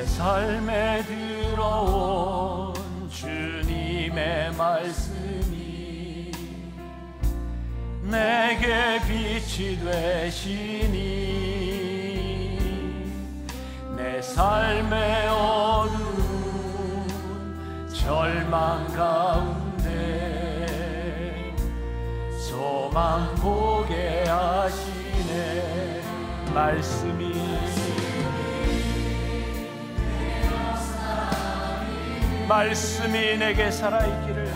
내 삶에 들어온 주님의 말씀이 내게 빛이 되시니 내 삶의 어두운 절망 가운데 소망 보게 하시네. 말씀이 내게 살아있기를,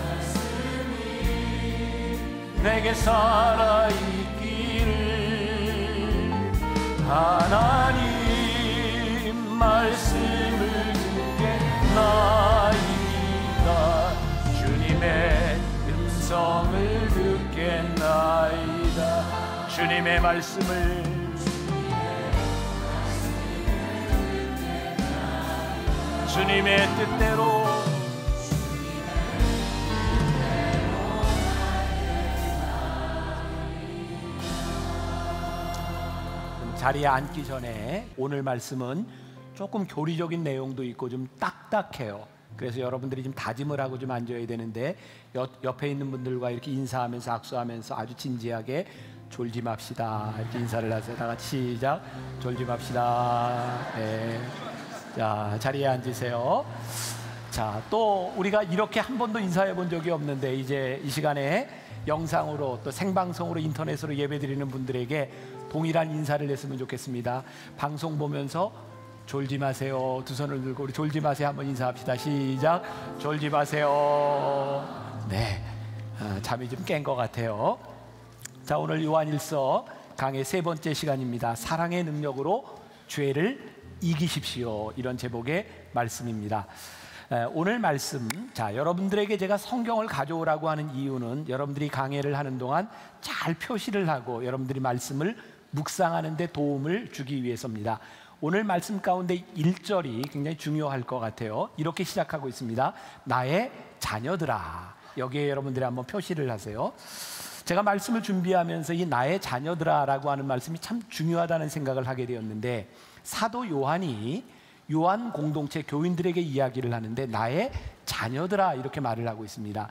내게 살아있기를. 하나님 말씀을 듣겠나이다. 주님의 음성을 듣겠나이다. 주님의 말씀을 주님의 뜻대로 자리에 앉기 전에 오늘 말씀은 조금 교리적인 내용도 있고 좀 딱딱해요. 그래서 여러분들이 좀 다짐을 하고 좀 앉아야 되는데 옆에 있는 분들과 이렇게 인사하면서 악수하면서 아주 진지하게 졸지 맙시다 이렇게 인사를 하세요. 다 같이 시작. 졸지 맙시다. 네. 자, 자리에 앉으세요. 자, 또 우리가 이렇게 한 번도 인사해 본 적이 없는데 이제 이 시간에 영상으로 또 생방송으로 인터넷으로 예배드리는 분들에게 동일한 인사를 했으면 좋겠습니다. 방송 보면서 졸지 마세요. 두 손을 들고 우리 졸지 마세요 한번 인사합시다. 시작. 졸지 마세요. 네, 잠이 좀 깬 것 같아요. 자, 오늘 요한일서 강의 세 번째 시간입니다. 사랑의 능력으로 죄를 이기십시오. 이런 제목의 말씀입니다. 오늘 말씀, 자, 여러분들에게 제가 성경을 가져오라고 하는 이유는 여러분들이 강의를 하는 동안 잘 표시를 하고 여러분들이 말씀을 묵상하는 데 도움을 주기 위해서입니다. 오늘 말씀 가운데 1절이 굉장히 중요할 것 같아요. 이렇게 시작하고 있습니다. 나의 자녀들아. 여기에 여러분들이 한번 표시를 하세요. 제가 말씀을 준비하면서 이 나의 자녀들아 라고 하는 말씀이 참 중요하다는 생각을 하게 되었는데, 사도 요한이 요한 공동체 교인들에게 이야기를 하는데 나의 자녀들아 이렇게 말을 하고 있습니다.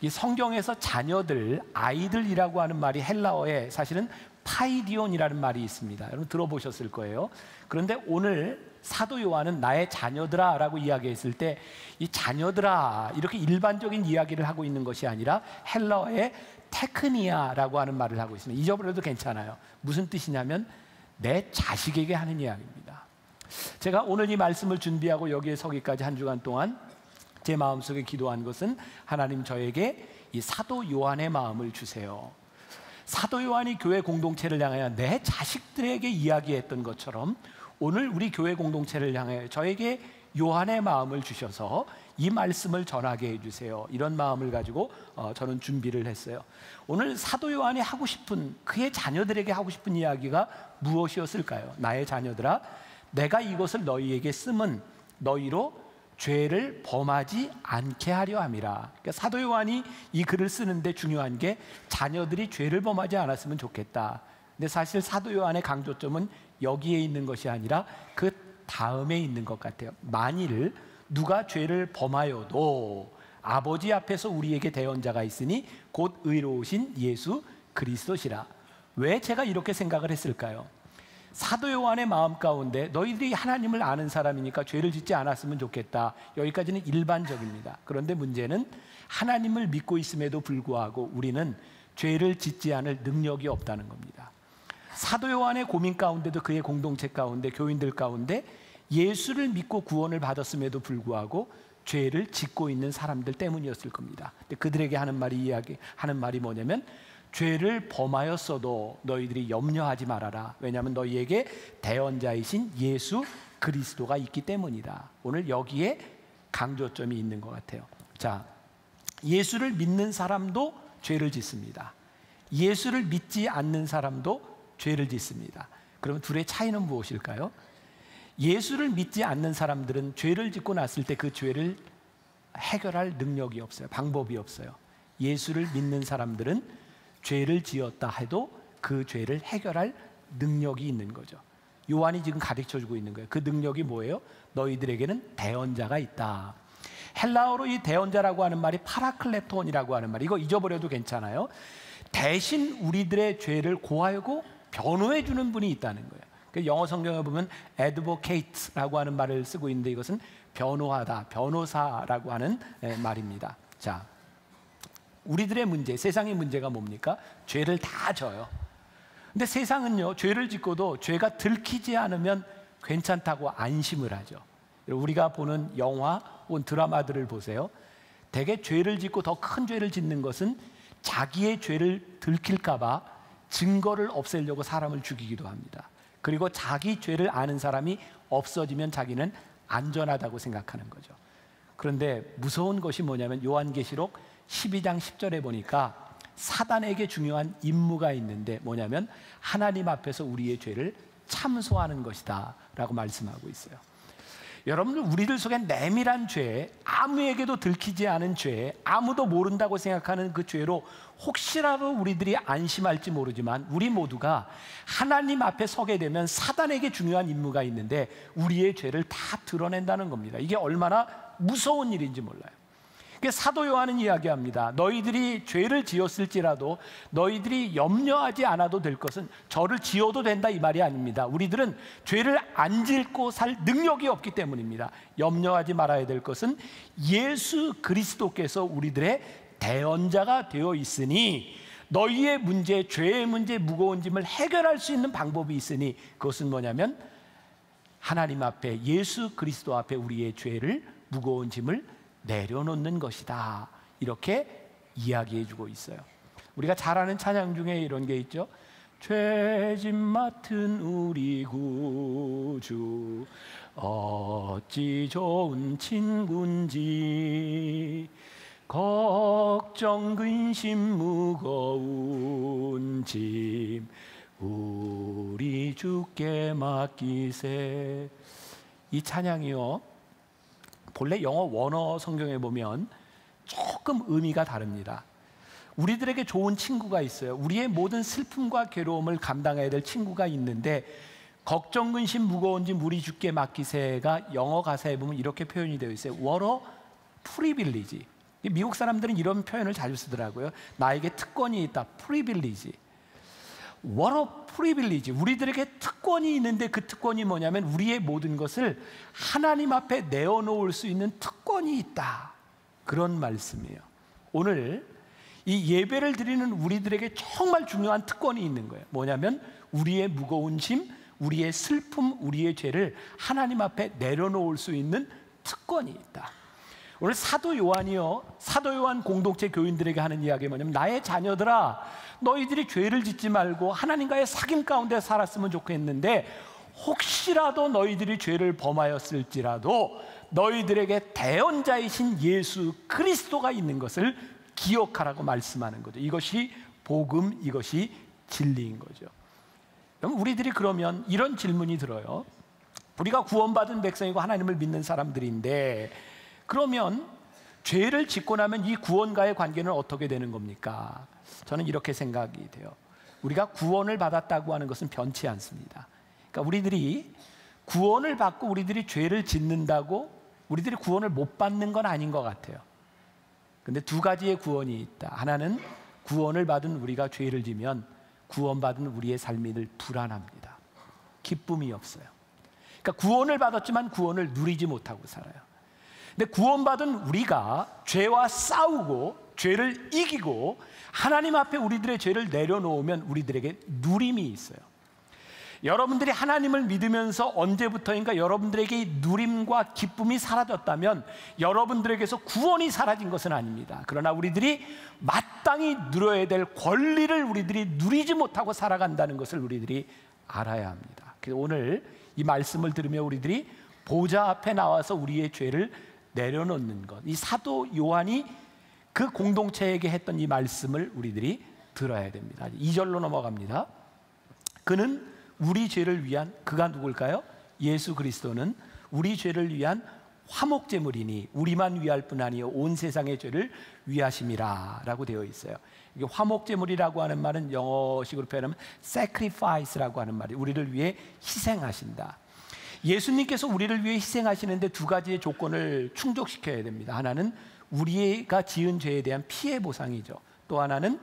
이 성경에서 자녀들, 아이들이라고 하는 말이 헬라어에 사실은 파이디온이라는 말이 있습니다. 여러분 들어보셨을 거예요. 그런데 오늘 사도 요한은 나의 자녀들아 라고 이야기했을 때 이 자녀들아 이렇게 일반적인 이야기를 하고 있는 것이 아니라 헬라어에 테크니아라고 하는 말을 하고 있습니다. 잊어버려도 괜찮아요. 무슨 뜻이냐면 내 자식에게 하는 이야기입니다. 제가 오늘 이 말씀을 준비하고 여기에 서기까지 한 주간 동안 제 마음속에 기도한 것은 하나님 저에게 이 사도 요한의 마음을 주세요. 사도 요한이 교회 공동체를 향하여 내 자식들에게 이야기했던 것처럼 오늘 우리 교회 공동체를 향하여 저에게 요한의 마음을 주셔서 이 말씀을 전하게 해주세요. 이런 마음을 가지고 저는 준비를 했어요. 오늘 사도 요한이 하고 싶은, 그의 자녀들에게 하고 싶은 이야기가 무엇이었을까요? 나의 자녀들아, 내가 이것을 너희에게 쓰면 너희로 죄를 범하지 않게 하려 함이라. 그러니까 사도 요한이 이 글을 쓰는데 중요한 게 자녀들이 죄를 범하지 않았으면 좋겠다. 근데 사실 사도 요한의 강조점은 여기에 있는 것이 아니라 그 다음에 있는 것 같아요. 만일 누가 죄를 범하여도 아버지 앞에서 우리에게 대언자가 있으니 곧 의로우신 예수 그리스도시라. 왜 제가 이렇게 생각을 했을까요? 사도 요한의 마음 가운데 너희들이 하나님을 아는 사람이니까 죄를 짓지 않았으면 좋겠다. 여기까지는 일반적입니다. 그런데 문제는 하나님을 믿고 있음에도 불구하고 우리는 죄를 짓지 않을 능력이 없다는 겁니다. 사도 요한의 고민 가운데도 그의 공동체 가운데 교인들 가운데 예수를 믿고 구원을 받았음에도 불구하고 죄를 짓고 있는 사람들 때문이었을 겁니다. 근데 그들에게 하는 말이 뭐냐면 죄를 범하였어도 너희들이 염려하지 말아라. 왜냐하면 너희에게 대언자이신 예수 그리스도가 있기 때문이다. 오늘 여기에 강조점이 있는 것 같아요. 자, 예수를 믿는 사람도 죄를 짓습니다. 예수를 믿지 않는 사람도 죄를 짓습니다. 그러면 둘의 차이는 무엇일까요? 예수를 믿지 않는 사람들은 죄를 짓고 났을 때 그 죄를 해결할 능력이 없어요. 방법이 없어요. 예수를 믿는 사람들은 죄를 지었다 해도 그 죄를 해결할 능력이 있는 거죠. 요한이 지금 가르쳐주고 있는 거예요. 그 능력이 뭐예요? 너희들에게는 대언자가 있다. 헬라어로 이 대언자라고 하는 말이 파라클레톤이라고 하는 말, 이거 잊어버려도 괜찮아요. 대신 우리들의 죄를 고하고 변호해 주는 분이 있다는 거예요. 영어 성경에 보면 advocate라고 하는 말을 쓰고 있는데 이것은 변호하다, 변호사라고 하는 말입니다. 자, 우리들의 문제, 세상의 문제가 뭡니까? 죄를 다 져요. 근데 세상은요, 죄를 짓고도 죄가 들키지 않으면 괜찮다고 안심을 하죠. 우리가 보는 영화 혹은 드라마들을 보세요. 대개 죄를 짓고 더 큰 죄를 짓는 것은 자기의 죄를 들킬까 봐 증거를 없애려고 사람을 죽이기도 합니다. 그리고 자기 죄를 아는 사람이 없어지면 자기는 안전하다고 생각하는 거죠. 그런데 무서운 것이 뭐냐면 요한계시록 12장 10절에 보니까 사단에게 중요한 임무가 있는데 뭐냐면 하나님 앞에서 우리의 죄를 참소하는 것이다 라고 말씀하고 있어요. 여러분들, 우리들 속에 내밀한 죄, 아무에게도 들키지 않은 죄, 아무도 모른다고 생각하는 그 죄로 혹시라도 우리들이 안심할지 모르지만 우리 모두가 하나님 앞에 서게 되면 사단에게 중요한 임무가 있는데 우리의 죄를 다 드러낸다는 겁니다. 이게 얼마나 무서운 일인지 몰라요. 사도 요한은 이야기합니다. 너희들이 죄를 지었을지라도 너희들이 염려하지 않아도 될 것은 저를 지어도 된다, 이 말이 아닙니다. 우리들은 죄를 안 짓고 살 능력이 없기 때문입니다. 염려하지 말아야 될 것은 예수 그리스도께서 우리들의 대언자가 되어 있으니 너희의 문제, 죄의 문제, 무거운 짐을 해결할 수 있는 방법이 있으니 그것은 뭐냐면 하나님 앞에, 예수 그리스도 앞에 우리의 죄를, 무거운 짐을 내려놓는 것이다, 이렇게 이야기해 주고 있어요. 우리가 잘 아는 찬양 중에 이런 게 있죠. 죄짐 맡은 우리 구주 어찌 좋은 친군지, 걱정 근심 무거운 짐 우리 주께 맡기세. 이 찬양이요, 본래 영어 원어 성경에 보면 조금 의미가 다릅니다. 우리들에게 좋은 친구가 있어요. 우리의 모든 슬픔과 괴로움을 감당해야 될 친구가 있는데 걱정 근심 무거운 짐 우리 주께 맡기세가 영어 가사에 보면 이렇게 표현이 되어 있어요. What a privilege. 미국 사람들은 이런 표현을 자주 쓰더라고요. 나에게 특권이 있다, privilege. What a privilege. 우리들에게 특권이 있는데 그 특권이 뭐냐면 우리의 모든 것을 하나님 앞에 내어놓을 수 있는 특권이 있다, 그런 말씀이에요. 오늘 이 예배를 드리는 우리들에게 정말 중요한 특권이 있는 거예요. 뭐냐면 우리의 무거운 짐, 우리의 슬픔, 우리의 죄를 하나님 앞에 내려놓을 수 있는 특권이 있다. 오늘 사도 요한이요, 사도 요한 공동체 교인들에게 하는 이야기가 뭐냐면 나의 자녀들아, 너희들이 죄를 짓지 말고 하나님과의 사귐 가운데 살았으면 좋겠는데 혹시라도 너희들이 죄를 범하였을지라도 너희들에게 대언자이신 예수 그리스도가 있는 것을 기억하라고 말씀하는 거죠. 이것이 복음, 이것이 진리인 거죠. 그럼 우리들이 그러면 이런 질문이 들어요. 우리가 구원받은 백성이고 하나님을 믿는 사람들인데 그러면 죄를 짓고 나면 이 구원과의 관계는 어떻게 되는 겁니까? 저는 이렇게 생각이 돼요. 우리가 구원을 받았다고 하는 것은 변치 않습니다. 그러니까 우리들이 구원을 받고 우리들이 죄를 짓는다고 우리들이 구원을 못 받는 건 아닌 것 같아요. 근데 두 가지의 구원이 있다. 하나는 구원을 받은 우리가 죄를 지면 구원받은 우리의 삶이 늘 불안합니다. 기쁨이 없어요. 그러니까 구원을 받았지만 구원을 누리지 못하고 살아요. 근데 구원받은 우리가 죄와 싸우고 죄를 이기고 하나님 앞에 우리들의 죄를 내려놓으면 우리들에게 누림이 있어요. 여러분들이 하나님을 믿으면서 언제부터인가 여러분들에게 이 누림과 기쁨이 사라졌다면 여러분들에게서 구원이 사라진 것은 아닙니다. 그러나 우리들이 마땅히 누려야 될 권리를 우리들이 누리지 못하고 살아간다는 것을 우리들이 알아야 합니다. 그래서 오늘 이 말씀을 들으며 우리들이 보좌 앞에 나와서 우리의 죄를 내려놓는 것, 이 사도 요한이 그 공동체에게 했던 이 말씀을 우리들이 들어야 됩니다. 2절로 넘어갑니다. 그는 우리 죄를 위한, 그가 누굴까요? 예수 그리스도는 우리 죄를 위한 화목제물이니 우리만 위할 뿐 아니요 온 세상의 죄를 위하심이라 라고 되어 있어요. 이게 화목제물이라고 하는 말은 영어식으로 표현하면 sacrifice라고 하는 말이 우리를 위해 희생하신다. 예수님께서 우리를 위해 희생하시는데 두 가지의 조건을 충족시켜야 됩니다. 하나는 우리가 지은 죄에 대한 피해 보상이죠. 또 하나는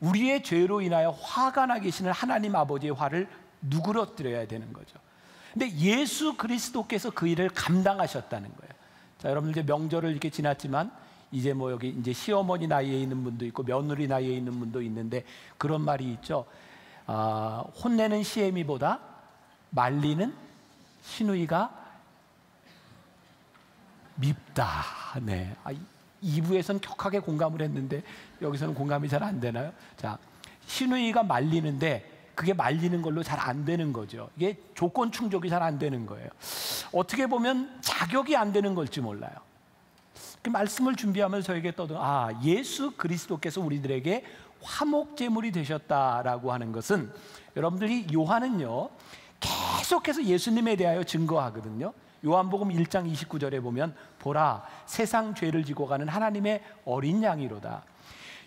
우리의 죄로 인하여 화가 나 계시는 하나님 아버지의 화를 누그러뜨려야 되는 거죠. 근데 예수 그리스도께서 그 일을 감당하셨다는 거예요. 자, 여러분들 이제 명절을 이렇게 지났지만 이제 뭐 여기 이제 시어머니 나이에 있는 분도 있고 며느리 나이에 있는 분도 있는데 그런 말이 있죠. 혼내는 시애미보다 말리는 시누이가 밉다. 네. 2부에서는 격하게 공감을 했는데 여기서는 공감이 잘 안 되나요? 자, 시누이가 말리는데 그게 말리는 걸로 잘 안 되는 거죠. 이게 조건 충족이 잘 안 되는 거예요. 어떻게 보면 자격이 안 되는 걸지 몰라요. 그 말씀을 준비하면서 저에게 떠든 예수 그리스도께서 우리들에게 화목제물이 되셨다라고 하는 것은, 여러분들이 요한은요 계속해서 예수님에 대하여 증거하거든요. 요한복음 1장 29절에 보면 보라 세상 죄를 지고 가는 하나님의 어린 양이로다.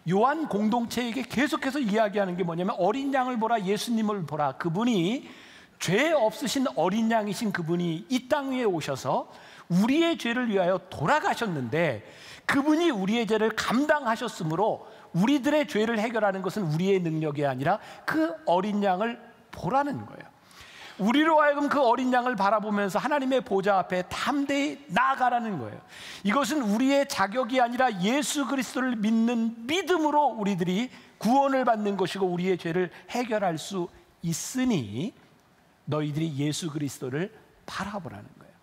요한 공동체에게 계속해서 이야기하는 게 뭐냐면 어린 양을 보라, 예수님을 보라. 그분이 죄 없으신 어린 양이신 그분이 이 땅 위에 오셔서 우리의 죄를 위하여 돌아가셨는데 그분이 우리의 죄를 감당하셨으므로 우리들의 죄를 해결하는 것은 우리의 능력이 아니라 그 어린 양을 보라는 거예요. 우리로 하여금 그 어린 양을 바라보면서 하나님의 보좌 앞에 담대히 나아가라는 거예요. 이것은 우리의 자격이 아니라 예수 그리스도를 믿는 믿음으로 우리들이 구원을 받는 것이고 우리의 죄를 해결할 수 있으니 너희들이 예수 그리스도를 바라보라는 거예요.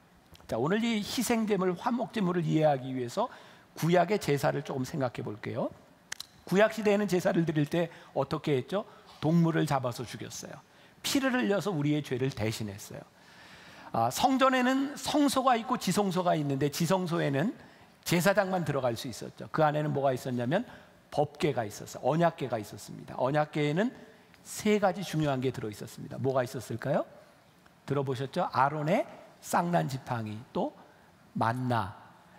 자, 오늘 이 희생제물, 화목제물을 이해하기 위해서 구약의 제사를 조금 생각해 볼게요. 구약 시대에는 제사를 드릴 때 어떻게 했죠? 동물을 잡아서 죽였어요. 피를 흘려서 우리의 죄를 대신했어요. 성전에는 성소가 있고 지성소가 있는데 지성소에는 제사장만 들어갈 수 있었죠. 그 안에는 뭐가 있었냐면 법궤가 있었어요. 언약궤가 있었습니다. 언약궤에는 세 가지 중요한 게 들어있었습니다. 뭐가 있었을까요? 들어보셨죠? 아론의 쌍난 지팡이, 또 만나,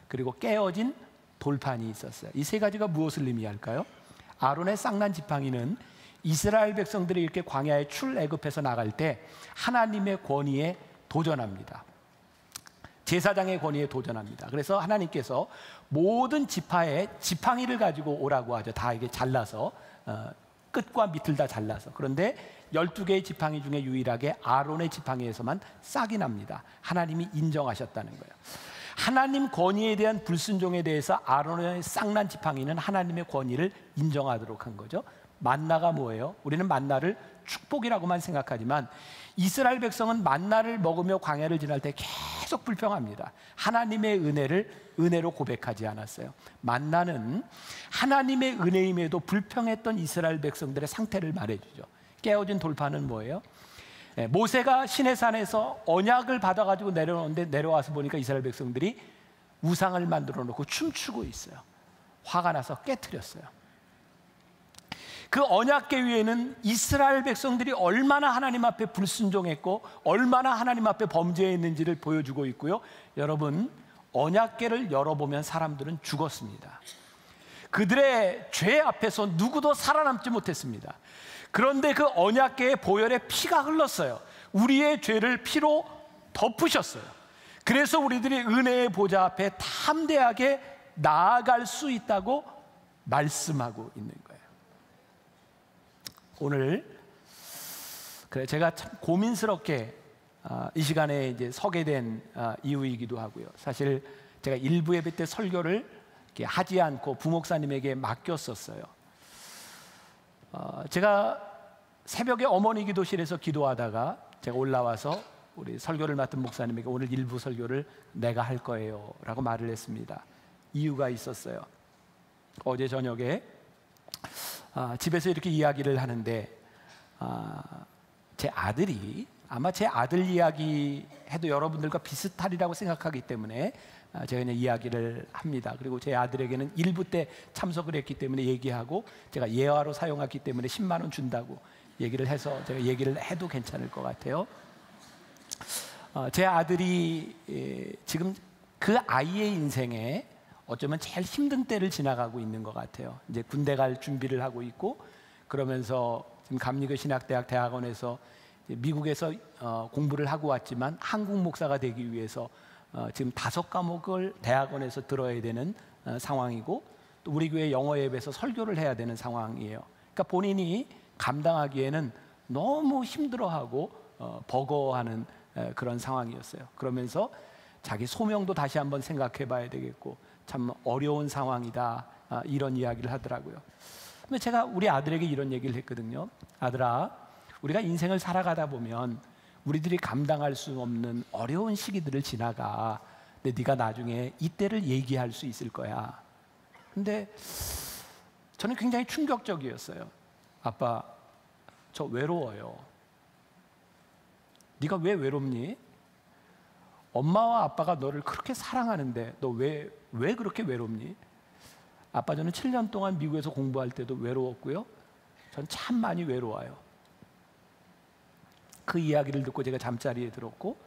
그리고 깨어진 돌판이 있었어요. 이 세 가지가 무엇을 의미할까요? 아론의 쌍난 지팡이는 이스라엘 백성들이 이렇게 광야에 출애굽해서 나갈 때 하나님의 권위에 도전합니다. 제사장의 권위에 도전합니다. 그래서 하나님께서 모든 지파에 지팡이를 가지고 오라고 하죠. 다 이게 잘라서 끝과 밑을 다 잘라서. 그런데 12개의 지팡이 중에 유일하게 아론의 지팡이에서만 싹이 납니다. 하나님이 인정하셨다는 거예요. 하나님 권위에 대한 불순종에 대해서 아론의 싹난 지팡이는 하나님의 권위를 인정하도록 한 거죠. 만나가 뭐예요? 우리는 만나를 축복이라고만 생각하지만 이스라엘 백성은 만나를 먹으며 광야를 지날 때 계속 불평합니다. 하나님의 은혜를 은혜로 고백하지 않았어요. 만나는 하나님의 은혜임에도 불평했던 이스라엘 백성들의 상태를 말해주죠. 깨어진 돌판은 뭐예요? 모세가 시내산에서 언약을 받아가지고 내려오는데 내려와서 보니까 이스라엘 백성들이 우상을 만들어 놓고 춤추고 있어요. 화가 나서 깨트렸어요. 그 언약궤 위에는 이스라엘 백성들이 얼마나 하나님 앞에 불순종했고 얼마나 하나님 앞에 범죄했는지를 보여주고 있고요. 여러분, 언약궤를 열어보면 사람들은 죽었습니다. 그들의 죄 앞에서 누구도 살아남지 못했습니다. 그런데 그 언약궤의 보혈에 피가 흘렀어요. 우리의 죄를 피로 덮으셨어요. 그래서 우리들이 은혜의 보좌 앞에 담대하게 나아갈 수 있다고 말씀하고 있는 거예요. 오늘 그래 제가 참 고민스럽게 이 시간에 이제 서게 된 이유이기도 하고요. 사실 제가 일부 예배 때 설교를 이렇게 하지 않고 부목사님에게 맡겼었어요. 제가 새벽에 어머니 기도실에서 기도하다가 제가 올라와서 우리 설교를 맡은 목사님에게 오늘 일부 설교를 내가 할 거예요 라고 말을 했습니다. 이유가 있었어요. 어제 저녁에 집에서 이렇게 이야기를 하는데 제 아들이 아마 제 아들 이야기 해도 여러분들과 비슷하리라고 생각하기 때문에 제가 그냥 이야기를 합니다. 그리고 제 아들에게는 일부 때 참석을 했기 때문에 얘기하고 제가 예화로 사용했기 때문에 10만 원 준다고 얘기를 해서 제가 얘기를 해도 괜찮을 것 같아요. 제 아들이 지금 그 아이의 인생에 어쩌면 제일 힘든 때를 지나가고 있는 것 같아요. 이제 군대 갈 준비를 하고 있고, 그러면서 지금 감리교 신학대학 대학원에서 미국에서 공부를 하고 왔지만 한국 목사가 되기 위해서 지금 5 과목을 대학원에서 들어야 되는 상황이고, 또 우리 교회 영어 앱에서 설교를 해야 되는 상황이에요. 그러니까 본인이 감당하기에는 너무 힘들어하고 버거워하는 그런 상황이었어요. 그러면서 자기 소명도 다시 한번 생각해 봐야 되겠고, 참 어려운 상황이다, 이런 이야기를 하더라고요. 근데 제가 우리 아들에게 이런 얘기를 했거든요. 아들아, 우리가 인생을 살아가다 보면 우리들이 감당할 수 없는 어려운 시기들을 지나가. 근데 네가 나중에 이때를 얘기할 수 있을 거야. 근데 저는 굉장히 충격적이었어요. 아빠, 저 외로워요. 네가 왜 외롭니? 엄마와 아빠가 너를 그렇게 사랑하는데 너 왜 그렇게 외롭니? 아빠, 저는 7년 동안 미국에서 공부할 때도 외로웠고요. 전 참 많이 외로워요. 그 이야기를 듣고 제가 잠자리에 들었고,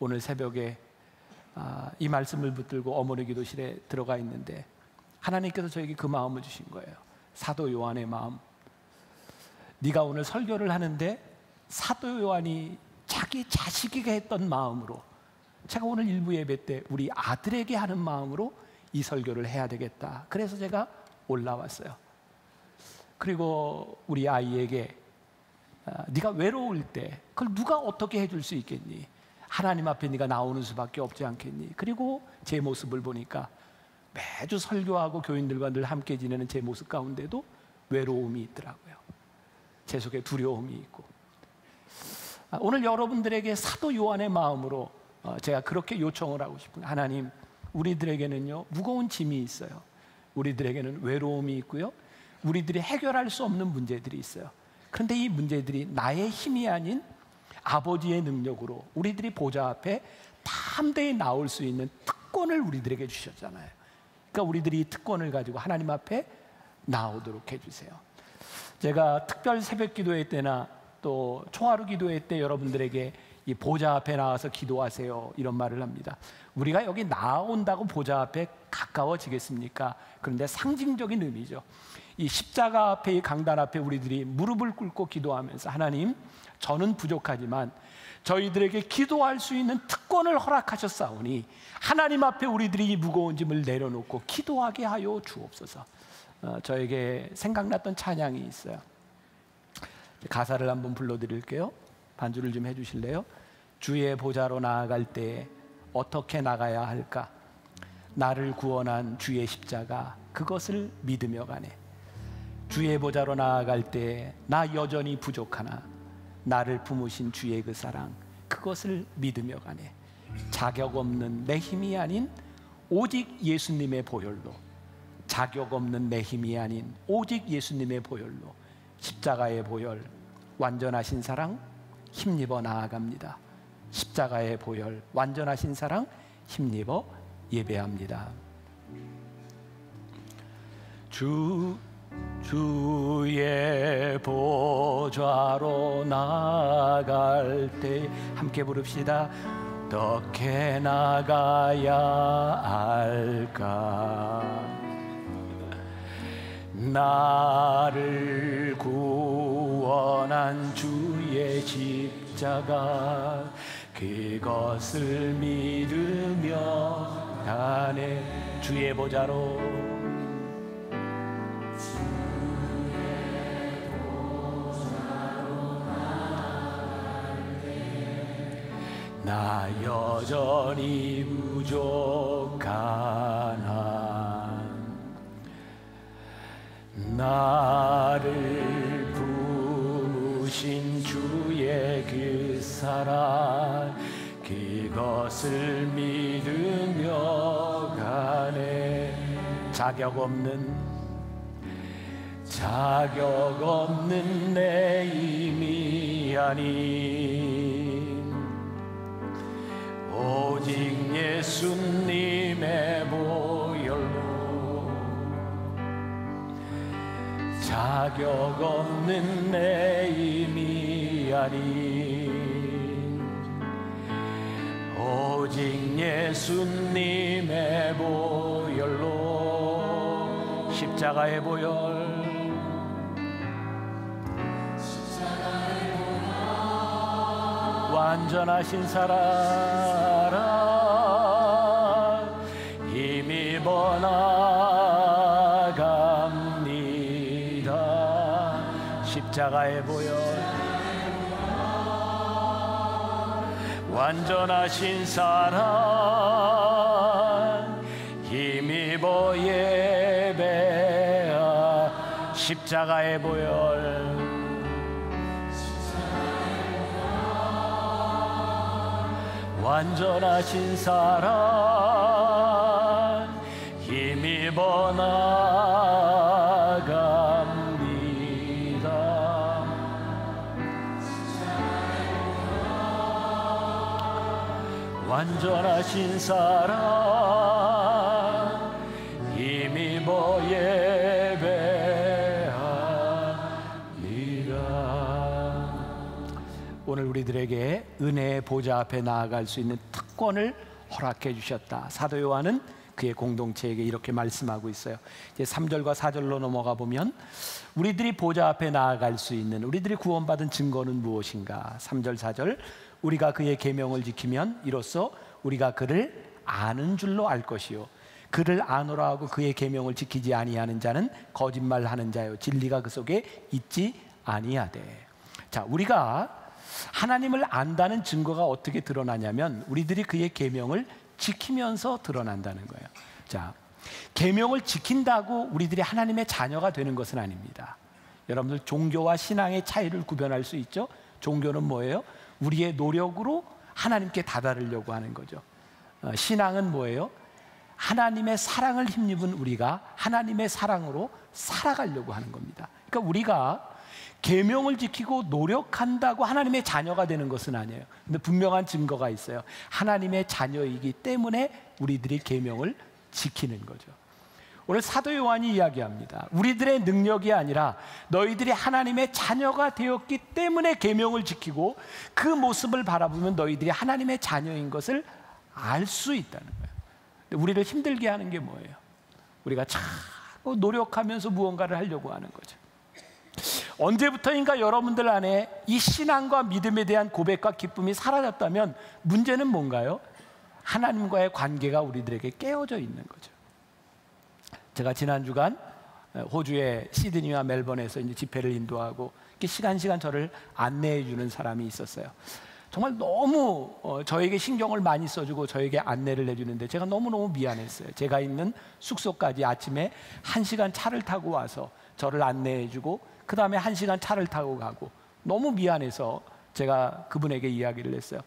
오늘 새벽에 이 말씀을 붙들고 어머니 기도실에 들어가 있는데 하나님께서 저에게 그 마음을 주신 거예요. 사도 요한의 마음. 네가 오늘 설교를 하는데 사도 요한이 자기 자식에게 했던 마음으로, 제가 오늘 일부 예배 때 우리 아들에게 하는 마음으로 이 설교를 해야 되겠다. 그래서 제가 올라왔어요. 그리고 우리 아이에게 네가 외로울 때 그걸 누가 어떻게 해줄 수 있겠니? 하나님 앞에 네가 나오는 수밖에 없지 않겠니? 그리고 제 모습을 보니까 매주 설교하고 교인들과 늘 함께 지내는 제 모습 가운데도 외로움이 있더라고요. 제 속에 두려움이 있고. 오늘 여러분들에게 사도 요한의 마음으로 제가 그렇게 요청을 하고 싶은, 하나님, 우리들에게는요 무거운 짐이 있어요. 우리들에게는 외로움이 있고요, 우리들이 해결할 수 없는 문제들이 있어요. 그런데 이 문제들이 나의 힘이 아닌 아버지의 능력으로 우리들이 보좌 앞에 담대히 나올 수 있는 특권을 우리들에게 주셨잖아요. 그러니까 우리들이 이 특권을 가지고 하나님 앞에 나오도록 해주세요. 제가 특별 새벽 기도회 때나 또 초하루 기도회 때 여러분들에게 이 보좌 앞에 나와서 기도하세요, 이런 말을 합니다. 우리가 여기 나온다고 보좌 앞에 가까워지겠습니까? 그런데 상징적인 의미죠. 이 십자가 앞에, 이 강단 앞에 우리들이 무릎을 꿇고 기도하면서, 하나님, 저는 부족하지만 저희들에게 기도할 수 있는 특권을 허락하셨사오니 하나님 앞에 우리들이 이 무거운 짐을 내려놓고 기도하게 하여 주옵소서. 저에게 생각났던 찬양이 있어요. 가사를 한번 불러드릴게요. 반주를 좀 해주실래요? 주의 보좌로 나아갈 때에 어떻게 나가야 할까? 나를 구원한 주의 십자가, 그것을 믿으며 가네. 주의 보좌로 나아갈 때에 나 여전히 부족하나 나를 품으신 주의 그 사랑, 그것을 믿으며 가네. 자격 없는 내 힘이 아닌 오직 예수님의 보혈로, 자격 없는 내 힘이 아닌 오직 예수님의 보혈로, 십자가의 보혈, 완전하신 사랑 힘입어 나아갑니다. 십자가의 보혈, 완전하신 사랑 힘입어 예배합니다. 주의 보좌로 나아갈 때 함께 부릅시다. 어떻게 나가야 할까? 나를 구원한 주의 십자가, 그것을 믿으며 가네. 주의 보좌로, 주의 보좌로 나갈 때 나 여전히 부족하나 나를 부르신 주의 그 사랑, 그것을 믿으며 가네. 자격 없는 내 힘이 아닌 오직 예수님의 보혈로, 자격 없는 내 힘이 아닌 오직 예수님의 보혈로 십자가의 보혈 완전하신 사랑 힘입어 나갑니다. 십자가의 보혈 완전하신 사랑 힘입어 예배하. 십자가의 보혈 완전하신 사랑 힘입어 나갑니다. 완전하신 사랑 힘입어 오늘 우리들에게 은혜의 보좌 앞에 나아갈 수 있는 특권을 허락해 주셨다. 사도 요한은 그의 공동체에게 이렇게 말씀하고 있어요. 이제 3절과 4절로 넘어가 보면 우리들이 보좌 앞에 나아갈 수 있는 우리들이 구원받은 증거는 무엇인가? 3절 4절 우리가 그의 계명을 지키면 이로써 우리가 그를 아는 줄로 알 것이요 그를 아노라 하고 그의 계명을 지키지 아니하는 자는 거짓말하는 자요 진리가 그 속에 있지 아니하되. 자, 우리가 하나님을 안다는 증거가 어떻게 드러나냐면 우리들이 그의 계명을 지키면서 드러난다는 거예요. 자, 계명을 지킨다고 우리들이 하나님의 자녀가 되는 것은 아닙니다. 여러분들 종교와 신앙의 차이를 구별할 수 있죠? 종교는 뭐예요? 우리의 노력으로 하나님께 다다르려고 하는 거죠. 신앙은 뭐예요? 하나님의 사랑을 힘입은 우리가 하나님의 사랑으로 살아가려고 하는 겁니다. 그러니까 우리가 계명을 지키고 노력한다고 하나님의 자녀가 되는 것은 아니에요. 근데 분명한 증거가 있어요. 하나님의 자녀이기 때문에 우리들이 계명을 지키는 거죠. 오늘 사도 요한이 이야기합니다. 우리들의 능력이 아니라 너희들이 하나님의 자녀가 되었기 때문에 계명을 지키고 그 모습을 바라보면 너희들이 하나님의 자녀인 것을 알 수 있다는 거예요. 근데 우리를 힘들게 하는 게 뭐예요? 우리가 자꾸 노력하면서 무언가를 하려고 하는 거죠. 언제부터인가 여러분들 안에 이 신앙과 믿음에 대한 고백과 기쁨이 사라졌다면 문제는 뭔가요? 하나님과의 관계가 우리들에게 깨어져 있는 거죠. 제가 지난 주간 호주의 시드니와 멜번에서 이제 집회를 인도하고 시간시간 저를 안내해 주는 사람이 있었어요. 정말 너무 저에게 신경을 많이 써주고 저에게 안내를 해주는데 제가 너무너무 미안했어요. 제가 있는 숙소까지 아침에 1시간 차를 타고 와서 저를 안내해 주고 그 다음에 1시간 차를 타고 가고 너무 미안해서 제가 그분에게 이야기를 했어요.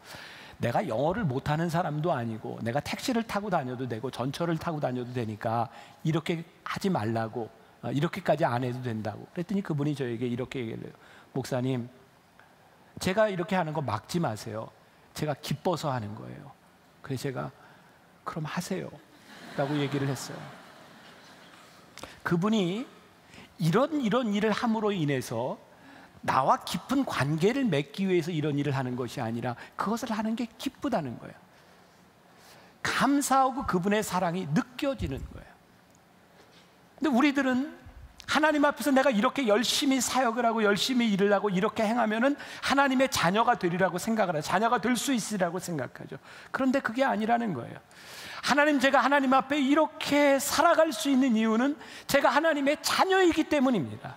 내가 영어를 못하는 사람도 아니고 내가 택시를 타고 다녀도 되고 전철을 타고 다녀도 되니까 이렇게 하지 말라고 이렇게까지 안 해도 된다고. 그랬더니 그분이 저에게 이렇게 얘기를 해요. 목사님, 제가 이렇게 하는 거 막지 마세요. 제가 기뻐서 하는 거예요. 그래서 제가 그럼 하세요 라고 얘기를 했어요. 그분이 이런 일을 함으로 인해서 나와 깊은 관계를 맺기 위해서 이런 일을 하는 것이 아니라 그것을 하는 게 기쁘다는 거예요. 감사하고 그분의 사랑이 느껴지는 거예요. 근데 우리들은 하나님 앞에서 내가 이렇게 열심히 사역을 하고 열심히 일을 하고 이렇게 행하면은 하나님의 자녀가 되리라고 생각을 하죠. 자녀가 될 수 있으리라고 생각하죠. 그런데 그게 아니라는 거예요. 하나님, 제가 하나님 앞에 이렇게 살아갈 수 있는 이유는 제가 하나님의 자녀이기 때문입니다.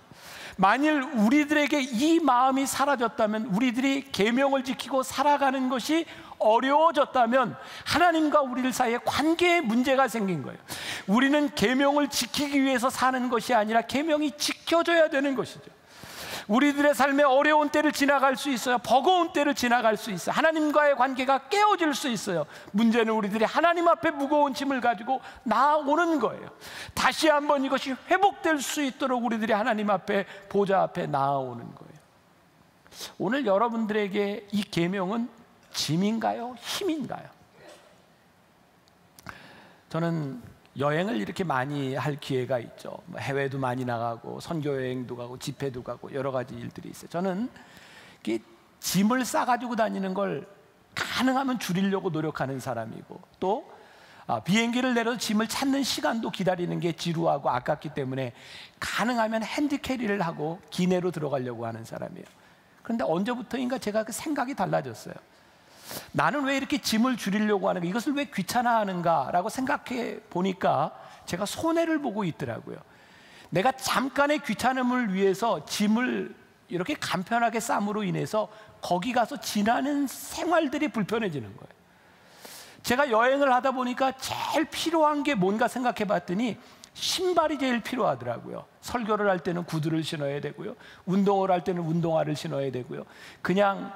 만일 우리들에게 이 마음이 사라졌다면, 우리들이 계명을 지키고 살아가는 것이 어려워졌다면 하나님과 우리들 사이에 관계에 문제가 생긴 거예요. 우리는 계명을 지키기 위해서 사는 것이 아니라 계명이 지켜져야 되는 것이죠. 우리들의 삶에 어려운 때를 지나갈 수 있어요. 버거운 때를 지나갈 수 있어요. 하나님과의 관계가 깨어질 수 있어요. 문제는 우리들이 하나님 앞에 무거운 짐을 가지고 나아오는 거예요. 다시 한번 이것이 회복될 수 있도록 우리들이 하나님 앞에, 보좌 앞에 나아오는 거예요. 오늘 여러분들에게 이 계명은 짐인가요? 힘인가요? 저는 여행을 이렇게 많이 할 기회가 있죠. 해외도 많이 나가고 선교 여행도 가고 집회도 가고 여러 가지 일들이 있어요. 저는 짐을 싸가지고 다니는 걸 가능하면 줄이려고 노력하는 사람이고, 또 비행기를 내려서 짐을 찾는 시간도 기다리는 게 지루하고 아깝기 때문에 가능하면 핸드캐리를 하고 기내로 들어가려고 하는 사람이에요. 그런데 언제부터인가 제가 그 생각이 달라졌어요. 나는 왜 이렇게 짐을 줄이려고 하는가, 이것을 왜 귀찮아하는가라고 생각해 보니까 제가 손해를 보고 있더라고요. 내가 잠깐의 귀찮음을 위해서 짐을 이렇게 간편하게 쌈으로 인해서 거기 가서 지나는 생활들이 불편해지는 거예요. 제가 여행을 하다 보니까 제일 필요한 게 뭔가 생각해 봤더니 신발이 제일 필요하더라고요. 설교를 할 때는 구두를 신어야 되고요, 운동을 할 때는 운동화를 신어야 되고요, 그냥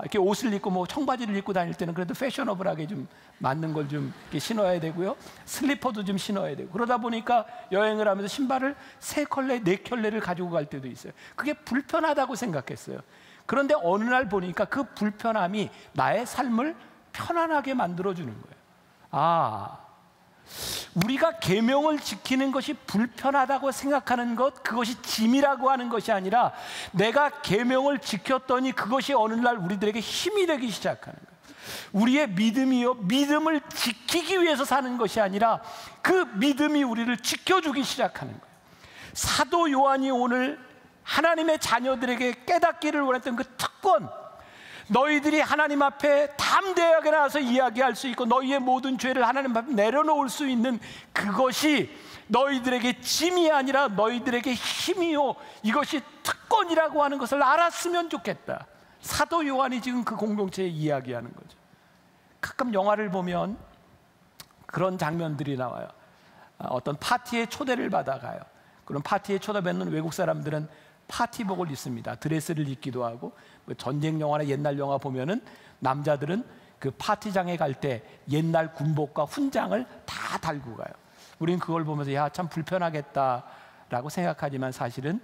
이렇게 옷을 입고 뭐 청바지를 입고 다닐 때는 그래도 패셔너블하게 좀 맞는 걸 좀 신어야 되고요, 슬리퍼도 좀 신어야 되고. 그러다 보니까 여행을 하면서 신발을 3켤레, 4켤레를 가지고 갈 때도 있어요. 그게 불편하다고 생각했어요. 그런데 어느 날 보니까 그 불편함이 나의 삶을 편안하게 만들어주는 거예요. 우리가 계명을 지키는 것이 불편하다고 생각하는 것, 그것이 짐이라고 하는 것이 아니라 내가 계명을 지켰더니 그것이 어느 날 우리들에게 힘이 되기 시작하는 거예요. 우리의 믿음이요, 믿음을 지키기 위해서 사는 것이 아니라 그 믿음이 우리를 지켜주기 시작하는 거예요. 사도 요한이 오늘 하나님의 자녀들에게 깨닫기를 원했던 그 특권, 너희들이 하나님 앞에 담대하게 나와서 이야기할 수 있고 너희의 모든 죄를 하나님 앞에 내려놓을 수 있는 그것이 너희들에게 짐이 아니라 너희들에게 힘이요, 이것이 특권이라고 하는 것을 알았으면 좋겠다. 사도 요한이 지금 그 공동체에 이야기하는 거죠. 가끔 영화를 보면 그런 장면들이 나와요. 어떤 파티에 초대를 받아가요. 그런 파티에 초대받는 외국 사람들은 파티복을 입습니다. 드레스를 입기도 하고, 전쟁 영화나 옛날 영화 보면은 남자들은 그 파티장에 갈 때 옛날 군복과 훈장을 다 달고 가요. 우린 그걸 보면서 야, 참 불편하겠다라고 생각하지만 사실은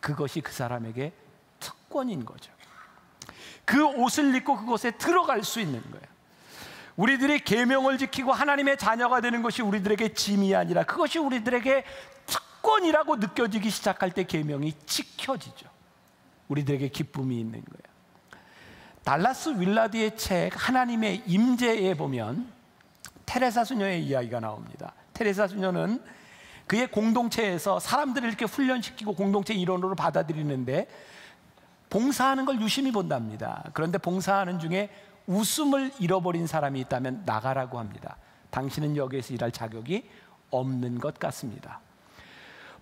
그것이 그 사람에게 특권인 거죠. 그 옷을 입고 그곳에 들어갈 수 있는 거예요. 우리들이 계명을 지키고 하나님의 자녀가 되는 것이 우리들에게 짐이 아니라 그것이 우리들에게 특권이라고 느껴지기 시작할 때 계명이 지켜지죠. 우리들에게 기쁨이 있는 거예요. 달라스 윌라드의 책 하나님의 임재에 보면 테레사 수녀의 이야기가 나옵니다. 테레사 수녀는 그의 공동체에서 사람들을 이렇게 훈련시키고 공동체 일원으로 받아들이는데 봉사하는 걸 유심히 본답니다. 그런데 봉사하는 중에 웃음을 잃어버린 사람이 있다면 나가라고 합니다. 당신은 여기에서 일할 자격이 없는 것 같습니다.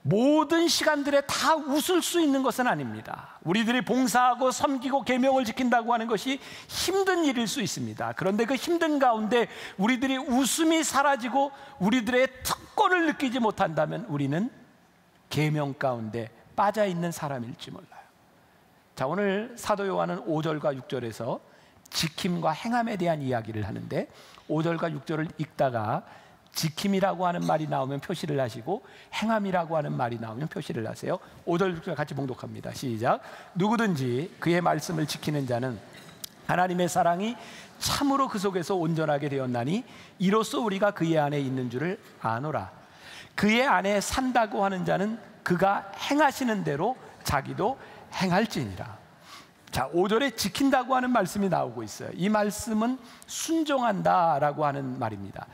모든 시간들에 다 웃을 수 있는 것은 아닙니다. 우리들이 봉사하고 섬기고 계명을 지킨다고 하는 것이 힘든 일일 수 있습니다. 그런데 그 힘든 가운데 우리들이 웃음이 사라지고 우리들의 특권을 느끼지 못한다면 우리는 계명 가운데 빠져 있는 사람일지 몰라요. 자, 오늘 사도 요한은 5절과 6절에서 지킴과 행함에 대한 이야기를 하는데 5절과 6절을 읽다가 지킴이라고 하는 말이 나오면 표시를 하시고 행함이라고 하는 말이 나오면 표시를 하세요. 5절 6절 같이 봉독합니다. 시작. 누구든지 그의 말씀을 지키는 자는 하나님의 사랑이 참으로 그 속에서 온전하게 되었나니 이로써 우리가 그의 안에 있는 줄을 아노라. 그의 안에 산다고 하는 자는 그가 행하시는 대로 자기도 행할지니라. 자, 5절에 지킨다고 하는 말씀이 나오고 있어요. 이 말씀은 순종한다라고 하는 말입니다.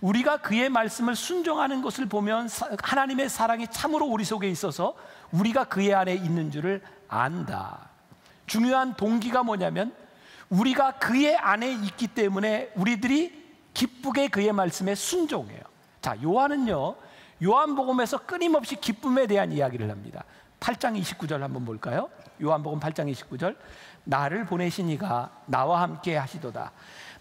우리가 그의 말씀을 순종하는 것을 보면 하나님의 사랑이 참으로 우리 속에 있어서 우리가 그의 안에 있는 줄을 안다. 중요한 동기가 뭐냐면 우리가 그의 안에 있기 때문에 우리들이 기쁘게 그의 말씀에 순종해요. 자, 요한은요, 요한복음에서 끊임없이 기쁨에 대한 이야기를 합니다. 8장 29절 한번 볼까요? 요한복음 8장 29절. 나를 보내신 이가 나와 함께 하시도다.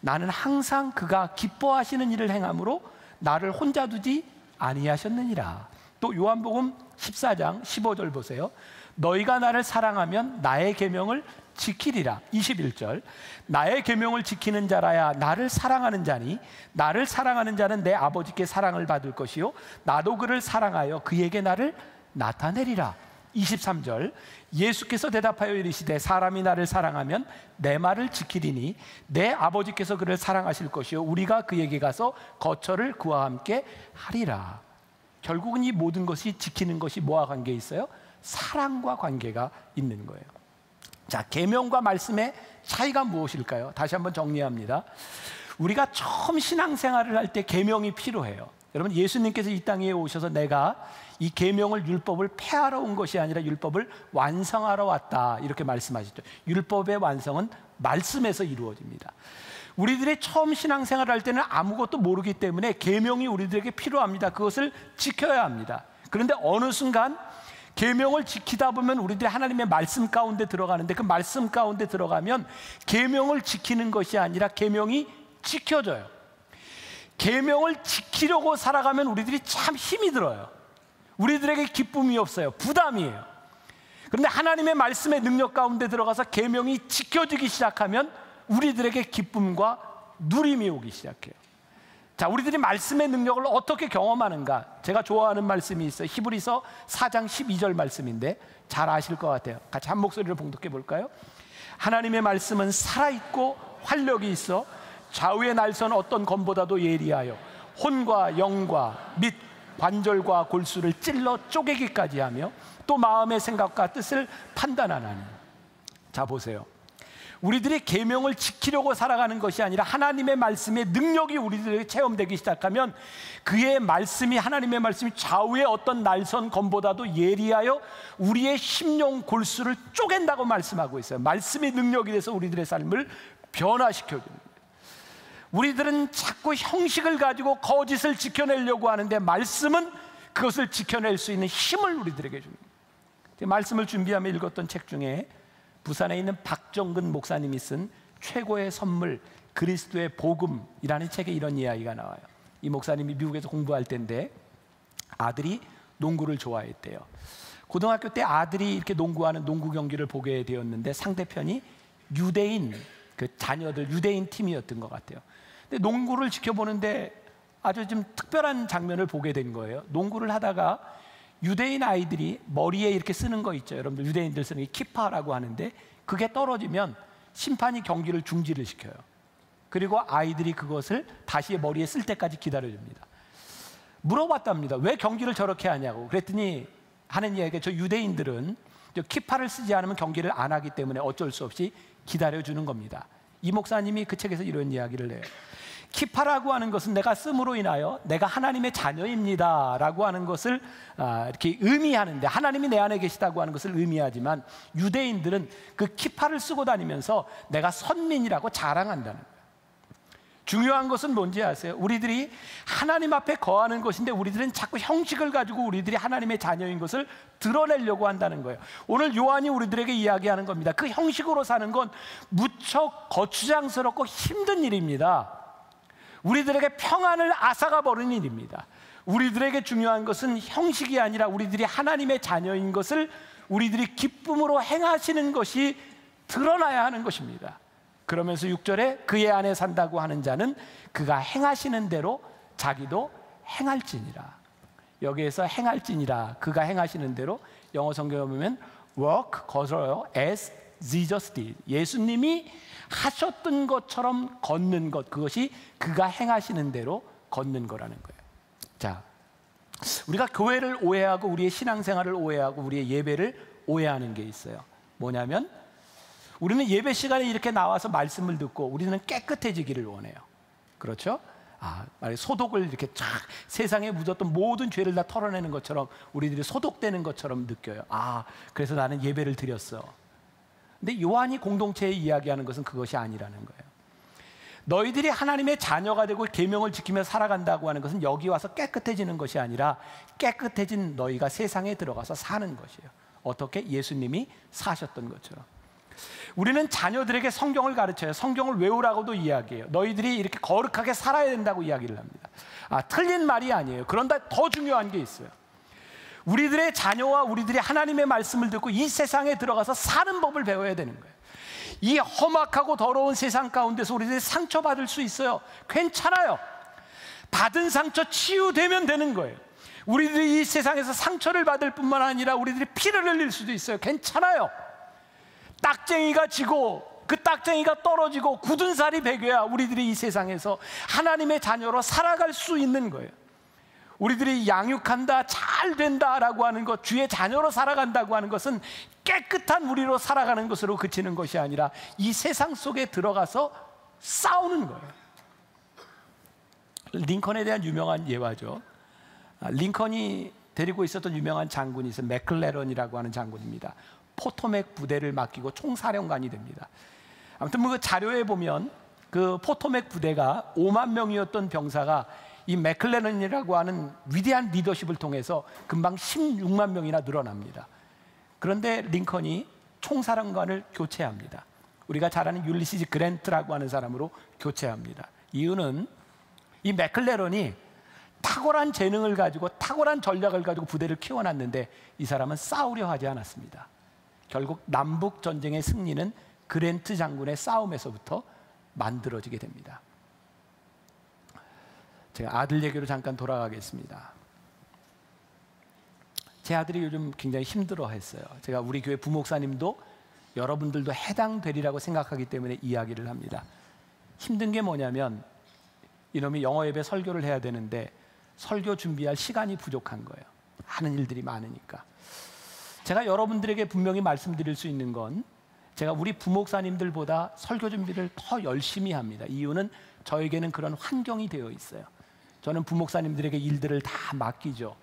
나는 항상 그가 기뻐하시는 일을 행함으로 나를 혼자 두지 아니하셨느니라. 또 요한복음 14장 15절 보세요. 너희가 나를 사랑하면 나의 계명을 지키리라. 21절. 나의 계명을 지키는 자라야 나를 사랑하는 자니 나를 사랑하는 자는 내 아버지께 사랑을 받을 것이요 나도 그를 사랑하여 그에게 나를 나타내리라. 23절. 예수께서 대답하여 이르시되 사람이 나를 사랑하면 내 말을 지키리니 내 아버지께서 그를 사랑하실 것이요 우리가 그에게 가서 거처를 그와 함께 하리라. 결국은 이 모든 것이 지키는 것이 뭐와 관계 있어요? 사랑과 관계가 있는 거예요. 자, 계명과 말씀의 차이가 무엇일까요? 다시 한번 정리합니다. 우리가 처음 신앙생활을 할 때 계명이 필요해요. 여러분, 예수님께서 이 땅에 오셔서 내가 이 계명을, 율법을 폐하러 온 것이 아니라 율법을 완성하러 왔다, 이렇게 말씀하셨죠. 율법의 완성은 말씀에서 이루어집니다. 우리들의 처음 신앙생활을 할 때는 아무것도 모르기 때문에 계명이 우리들에게 필요합니다. 그것을 지켜야 합니다. 그런데 어느 순간 계명을 지키다 보면 우리들이 하나님의 말씀 가운데 들어가는데, 그 말씀 가운데 들어가면 계명을 지키는 것이 아니라 계명이 지켜져요. 계명을 지키려고 살아가면 우리들이 참 힘이 들어요. 우리들에게 기쁨이 없어요. 부담이에요. 그런데 하나님의 말씀의 능력 가운데 들어가서 계명이 지켜지기 시작하면 우리들에게 기쁨과 누림이 오기 시작해요. 자, 우리들이 말씀의 능력을 어떻게 경험하는가? 제가 좋아하는 말씀이 있어요. 히브리서 4장 12절 말씀인데 잘 아실 것 같아요. 같이 한 목소리로 봉독해 볼까요? 하나님의 말씀은 살아있고 활력이 있어 좌우의 날선 어떤 검보다도 예리하여 혼과 영과 및 관절과 골수를 찔러 쪼개기까지 하며 또 마음의 생각과 뜻을 판단하나니. 자, 보세요. 우리들이 계명을 지키려고 살아가는 것이 아니라 하나님의 말씀의 능력이 우리들에게 체험되기 시작하면 그의 말씀이, 하나님의 말씀이 좌우의 어떤 날선 검보다도 예리하여 우리의 심령 골수를 쪼갠다고 말씀하고 있어요. 말씀의 능력이 돼서 우리들의 삶을 변화시켜줍니다. 우리들은 자꾸 형식을 가지고 거짓을 지켜내려고 하는데 말씀은 그것을 지켜낼 수 있는 힘을 우리들에게 줍니다. 말씀을 준비하며 읽었던 책 중에 부산에 있는 박정근 목사님이 쓴 최고의 선물, 그리스도의 복음이라는 책에 이런 이야기가 나와요. 이 목사님이 미국에서 공부할 때인데 아들이 농구를 좋아했대요. 고등학교 때 아들이 이렇게 농구하는 농구 경기를 보게 되었는데 상대편이 유대인 그 자녀들, 유대인 팀이었던 것 같아요. 근데 농구를 지켜보는데 아주 좀 특별한 장면을 보게 된 거예요. 농구를 하다가 유대인 아이들이 머리에 이렇게 쓰는 거 있죠. 여러분들 유대인들 쓰는 게 키파라고 하는데 그게 떨어지면 심판이 경기를 중지를 시켜요. 그리고 아이들이 그것을 다시 머리에 쓸 때까지 기다려줍니다. 물어봤답니다. 왜 경기를 저렇게 하냐고. 그랬더니 하는 이야기가, 저 유대인들은 저 키파를 쓰지 않으면 경기를 안 하기 때문에 어쩔 수 없이 기다려주는 겁니다. 이 목사님이 그 책에서 이런 이야기를 해요. 키파라고 하는 것은 내가 씀으로 인하여 내가 하나님의 자녀입니다 라고 하는 것을 이렇게 의미하는데, 하나님이 내 안에 계시다고 하는 것을 의미하지만 유대인들은 그 키파를 쓰고 다니면서 내가 선민이라고 자랑한다는 거예요. 중요한 것은 뭔지 아세요? 우리들이 하나님 앞에 거하는 것인데 우리들은 자꾸 형식을 가지고 우리들이 하나님의 자녀인 것을 드러내려고 한다는 거예요. 오늘 요한이 우리들에게 이야기하는 겁니다. 그 형식으로 사는 건 무척 거추장스럽고 힘든 일입니다. 우리들에게 평안을 앗아가 버린 일입니다. 우리들에게 중요한 것은 형식이 아니라 우리들이 하나님의 자녀인 것을 우리들이 기쁨으로 행하시는 것이 드러나야 하는 것입니다. 그러면서 6절에 그의 안에 산다고 하는 자는 그가 행하시는 대로 자기도 행할지니라. 여기에서 행할지니라, 그가 행하시는 대로, 영어 성경에 보면 walk, 걸어요, as Jesus did. 예수님이 하셨던 것처럼 걷는 것, 그것이 그가 행하시는 대로 걷는 거라는 거예요. 자, 우리가 교회를 오해하고 우리의 신앙생활을 오해하고 우리의 예배를 오해하는 게 있어요. 뭐냐면 우리는 예배 시간에 이렇게 나와서 말씀을 듣고 우리는 깨끗해지기를 원해요. 그렇죠? 소독을 이렇게 쫙, 세상에 묻었던 모든 죄를 다 털어내는 것처럼 우리들이 소독되는 것처럼 느껴요. 그래서 나는 예배를 드렸어. 근데 요한이 공동체에 이야기하는 것은 그것이 아니라는 거예요. 너희들이 하나님의 자녀가 되고 계명을 지키며 살아간다고 하는 것은 여기 와서 깨끗해지는 것이 아니라 깨끗해진 너희가 세상에 들어가서 사는 것이에요. 어떻게? 예수님이 사셨던 것처럼. 우리는 자녀들에게 성경을 가르쳐요. 성경을 외우라고도 이야기해요. 너희들이 이렇게 거룩하게 살아야 된다고 이야기를 합니다. 틀린 말이 아니에요. 그런데 더 중요한 게 있어요. 우리들의 자녀와 우리들이 하나님의 말씀을 듣고 이 세상에 들어가서 사는 법을 배워야 되는 거예요. 이 험악하고 더러운 세상 가운데서 우리들이 상처받을 수 있어요. 괜찮아요. 받은 상처 치유되면 되는 거예요. 우리들이 이 세상에서 상처를 받을 뿐만 아니라 우리들이 피를 흘릴 수도 있어요. 괜찮아요. 딱쟁이가 지고 그 딱쟁이가 떨어지고 굳은 살이 배겨야 우리들이 이 세상에서 하나님의 자녀로 살아갈 수 있는 거예요. 우리들이 양육한다, 잘 된다라고 하는 것, 주의 자녀로 살아간다고 하는 것은 깨끗한 우리로 살아가는 것으로 그치는 것이 아니라 이 세상 속에 들어가서 싸우는 거예요. 링컨에 대한 유명한 예화죠. 링컨이 데리고 있었던 유명한 장군이 있어요. 맥클레런이라고 하는 장군입니다. 포토맥 부대를 맡기고 총사령관이 됩니다. 아무튼 그 자료에 보면 그 포토맥 부대가 5만 명이었던 병사가 이 맥클레런이라고 하는 위대한 리더십을 통해서 금방 16만 명이나 늘어납니다. 그런데 링컨이 총사령관을 교체합니다. 우리가 잘 아는 율리시즈 그랜트라고 하는 사람으로 교체합니다. 이유는 이 맥클레런이 탁월한 재능을 가지고 탁월한 전략을 가지고 부대를 키워놨는데 이 사람은 싸우려 하지 않았습니다. 결국 남북 전쟁의 승리는 그랜트 장군의 싸움에서부터 만들어지게 됩니다. 제가 아들 얘기로 잠깐 돌아가겠습니다. 제 아들이 요즘 굉장히 힘들어했어요. 제가 우리 교회 부목사님도 여러분들도 해당되리라고 생각하기 때문에 이야기를 합니다. 힘든 게 뭐냐면 이놈이 영어 예배 설교를 해야 되는데 설교 준비할 시간이 부족한 거예요. 하는 일들이 많으니까. 제가 여러분들에게 분명히 말씀드릴 수 있는 건 제가 우리 부목사님들보다 설교 준비를 더 열심히 합니다. 이유는 저에게는 그런 환경이 되어 있어요. 저는 부목사님들에게 일들을 다 맡기죠.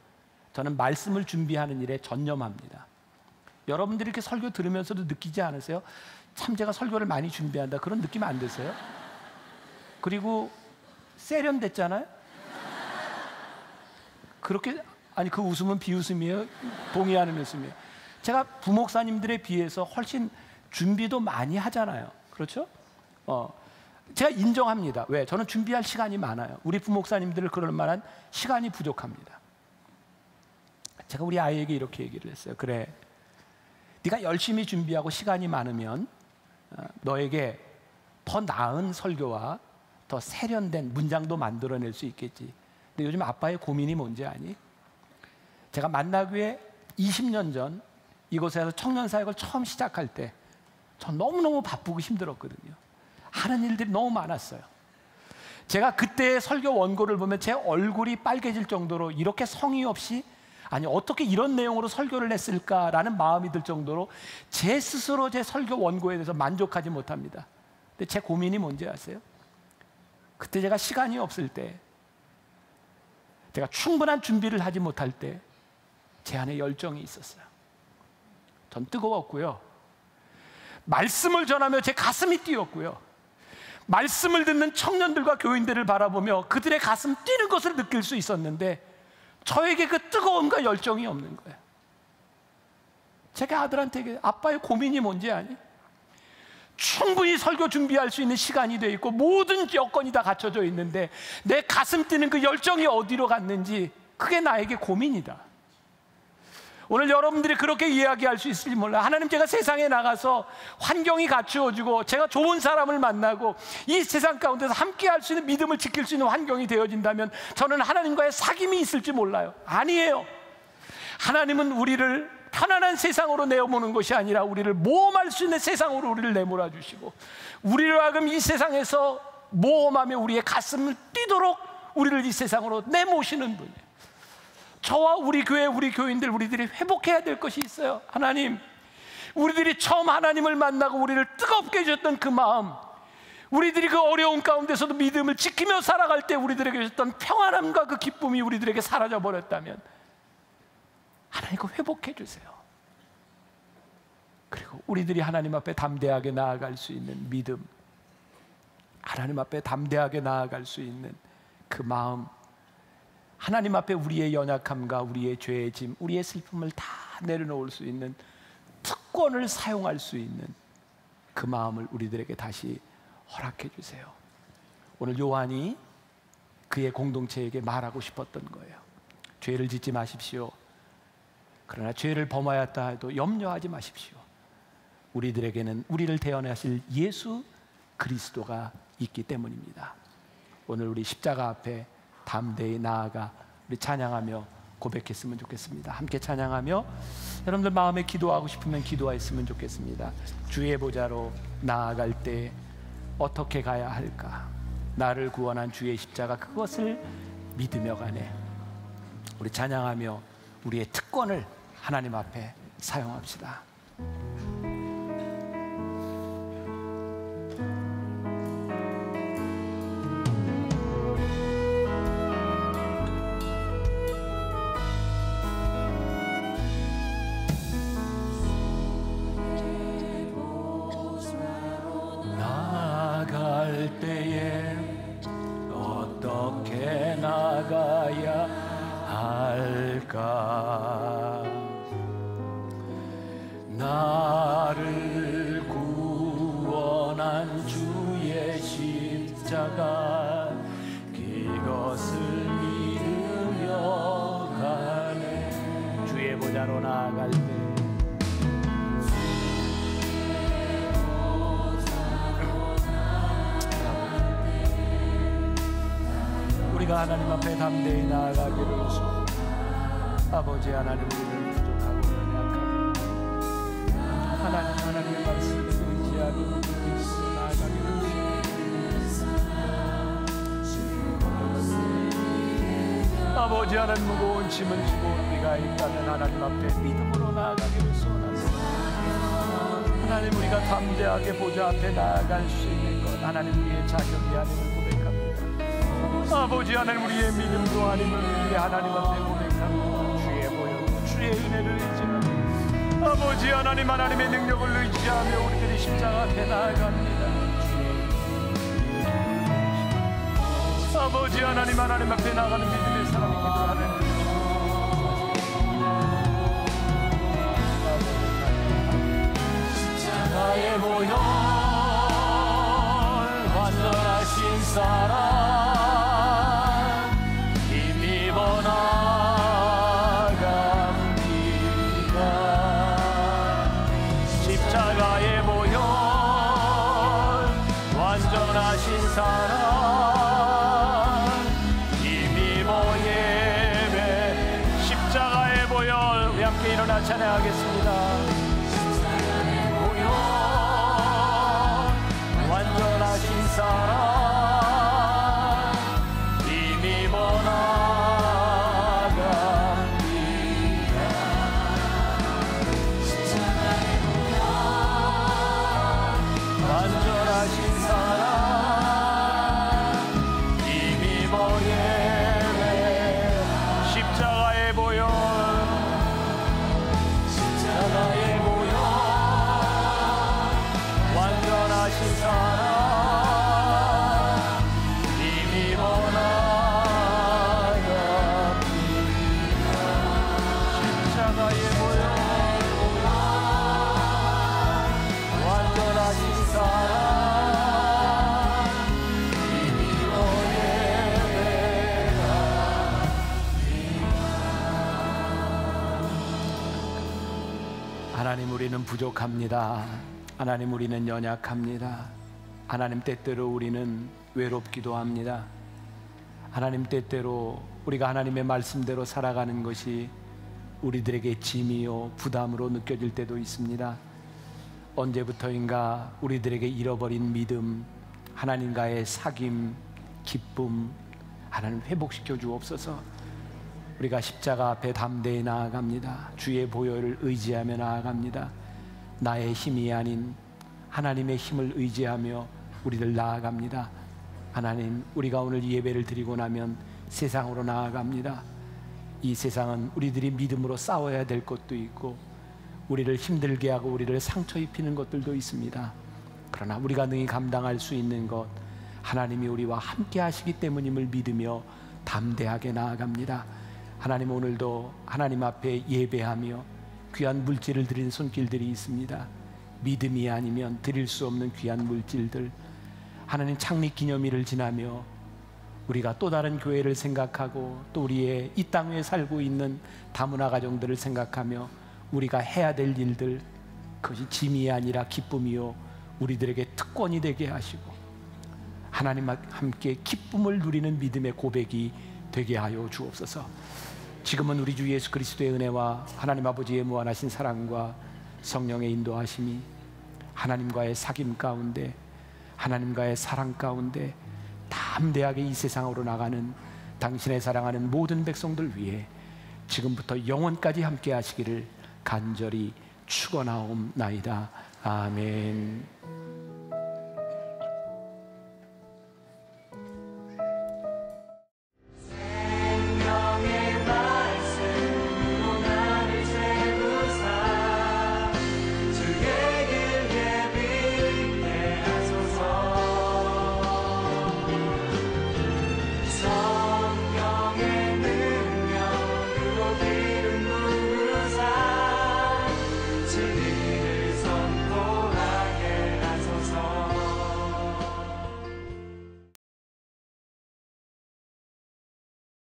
저는 말씀을 준비하는 일에 전념합니다. 여러분들이 이렇게 설교 들으면서도 느끼지 않으세요? 참 제가 설교를 많이 준비한다 그런 느낌 안 드세요? 그리고 세련됐잖아요? 그렇게, 아니 그 웃음은 비웃음이에요? 동의하는 웃음이에요. 제가 부목사님들에 비해서 훨씬 준비도 많이 하잖아요. 그렇죠? 제가 인정합니다. 왜? 저는 준비할 시간이 많아요. 우리 부목사님들을 그럴 만한 시간이 부족합니다. 제가 우리 아이에게 이렇게 얘기를 했어요. 그래, 네가 열심히 준비하고 시간이 많으면 너에게 더 나은 설교와 더 세련된 문장도 만들어낼 수 있겠지. 근데 요즘 아빠의 고민이 뭔지 아니? 제가 만나기 위해 20년 전 이곳에서 청년 사역을 처음 시작할 때 전 너무너무 바쁘고 힘들었거든요. 하는 일들이 너무 많았어요. 제가 그때의 설교 원고를 보면 제 얼굴이 빨개질 정도로 이렇게 성의 없이, 아니 어떻게 이런 내용으로 설교를 했을까라는 마음이 들 정도로 제 스스로 제 설교 원고에 대해서 만족하지 못합니다. 근데 제 고민이 뭔지 아세요? 그때 제가 시간이 없을 때, 제가 충분한 준비를 하지 못할 때 제 안에 열정이 있었어요. 전 뜨거웠고요, 말씀을 전하며 제 가슴이 뛰었고요, 말씀을 듣는 청년들과 교인들을 바라보며 그들의 가슴 뛰는 것을 느낄 수 있었는데 저에게 그 뜨거움과 열정이 없는 거예요. 제가 아들한테, 아빠의 고민이 뭔지 아니? 충분히 설교 준비할 수 있는 시간이 돼 있고 모든 여건이 다 갖춰져 있는데 내 가슴 뛰는 그 열정이 어디로 갔는지, 그게 나에게 고민이다. 오늘 여러분들이 그렇게 이야기할 수 있을지 몰라요. 하나님, 제가 세상에 나가서 환경이 갖추어지고 제가 좋은 사람을 만나고 이 세상 가운데서 함께 할 수 있는, 믿음을 지킬 수 있는 환경이 되어진다면 저는 하나님과의 사귐이 있을지 몰라요. 아니에요. 하나님은 우리를 편안한 세상으로 내어보는 것이 아니라 우리를 모험할 수 있는 세상으로 우리를 내몰아 주시고, 우리로 하여금 이 세상에서 모험하며 우리의 가슴을 뛰도록 우리를 이 세상으로 내모시는 분이에요. 저와 우리 교회, 우리 교인들, 우리들이 회복해야 될 것이 있어요. 하나님, 우리들이 처음 하나님을 만나고 우리를 뜨겁게 해주셨던 그 마음, 우리들이 그 어려운 가운데서도 믿음을 지키며 살아갈 때 우리들에게 주셨던 평안함과 그 기쁨이 우리들에게 사라져 버렸다면 하나님 그 회복해 주세요. 그리고 우리들이 하나님 앞에 담대하게 나아갈 수 있는 믿음, 하나님 앞에 담대하게 나아갈 수 있는 그 마음, 하나님 앞에 우리의 연약함과 우리의 죄의 짐, 우리의 슬픔을 다 내려놓을 수 있는 특권을 사용할 수 있는 그 마음을 우리들에게 다시 허락해 주세요. 오늘 요한이 그의 공동체에게 말하고 싶었던 거예요. 죄를 짓지 마십시오. 그러나 죄를 범하였다 해도 염려하지 마십시오. 우리들에게는 우리를 대언하실 예수 그리스도가 있기 때문입니다. 오늘 우리 십자가 앞에 담대히 나아가 우리 찬양하며 고백했으면 좋겠습니다. 함께 찬양하며, 여러분들 마음에 기도하고 싶으면 기도했으면 좋겠습니다. 주의 보좌로 나아갈 때 어떻게 가야 할까? 나를 구원한 주의 십자가, 그것을 믿으며 가네. 우리 찬양하며 우리의 특권을 하나님 앞에 사용합시다. 나를 구원한 주의 십자가 그것을 믿으며 가네. 주의 보좌로 나아갈 때 우리가 하나님 앞에 담대히 나아가기를 소원합니다. 아버지 하나님 우리는 부족하고 연약하고 하나님의 말씀을 의지하고 믿음으로 나아가기를 소원합니다. 아버지 하나님 무거운 짐을 지고 우리가 있다면 하나님 앞에 믿음으로 나아가기를 소원합니다. 하나님 우리가 담대하게 보좌 앞에 나아갈 수 있는 것 하나님 우리의 자격이 아님을 고백합니다. 아버지 하나님 우리의 믿음도 아님을 우리 하나님 앞에 고백합니다. 주의 은혜를 의지하며 아버지 하나님 하나님의 능력을 의지하며 우리들이 십자가 앞에 나아갑니다. 아버지 하나님 하나님 앞에 나가는 믿음의 사람이 기도하는 십자가에 모여 완전하신 사랑 힘입어나 사랑 힘입어 예배 십자가에 모여 우리 함께 일어나 찬양하겠습니다. 십자가에 모여 완전하신 사랑 힘입어 나갑니다. 십자가에 모여 완전하신 사랑 하나님 우리는 부족합니다. 하나님 우리는 연약합니다. 하나님 때때로 우리는 외롭기도 합니다. 하나님 때때로 우리가 하나님의 말씀대로 살아가는 것이 우리들에게 짐이요 부담으로 느껴질 때도 있습니다. 언제부터인가 우리들에게 잃어버린 믿음, 하나님과의 사귐, 기쁨 하나님 회복시켜 주옵소서. 우리가 십자가 앞에 담대히 나아갑니다. 주의 보혈을 의지하며 나아갑니다. 나의 힘이 아닌 하나님의 힘을 의지하며 우리들 나아갑니다. 하나님 우리가 오늘 예배를 드리고 나면 세상으로 나아갑니다. 이 세상은 우리들이 믿음으로 싸워야 될 것도 있고 우리를 힘들게 하고 우리를 상처 입히는 것들도 있습니다. 그러나 우리가 능히 감당할 수 있는 것 하나님이 우리와 함께 하시기 때문임을 믿으며 담대하게 나아갑니다. 하나님 오늘도 하나님 앞에 예배하며 귀한 물질을 드린 손길들이 있습니다. 믿음이 아니면 드릴 수 없는 귀한 물질들 하나님 창립기념일을 지나며 우리가 또 다른 교회를 생각하고 또 우리의 이 땅 위에 살고 있는 다문화 가정들을 생각하며 우리가 해야 될 일들 그것이 짐이 아니라 기쁨이요 우리들에게 특권이 되게 하시고 하나님과 함께 기쁨을 누리는 믿음의 고백이 되게 하여 주옵소서. 지금은 우리 주 예수 그리스도의 은혜와 하나님 아버지의 무한하신 사랑과 성령의 인도하심이 하나님과의 사귐 가운데 하나님과의 사랑 가운데 담대하게 이 세상으로 나가는 당신의 사랑하는 모든 백성들 위해 지금부터 영원까지 함께 하시기를 간절히 축원하옵나이다. 아멘.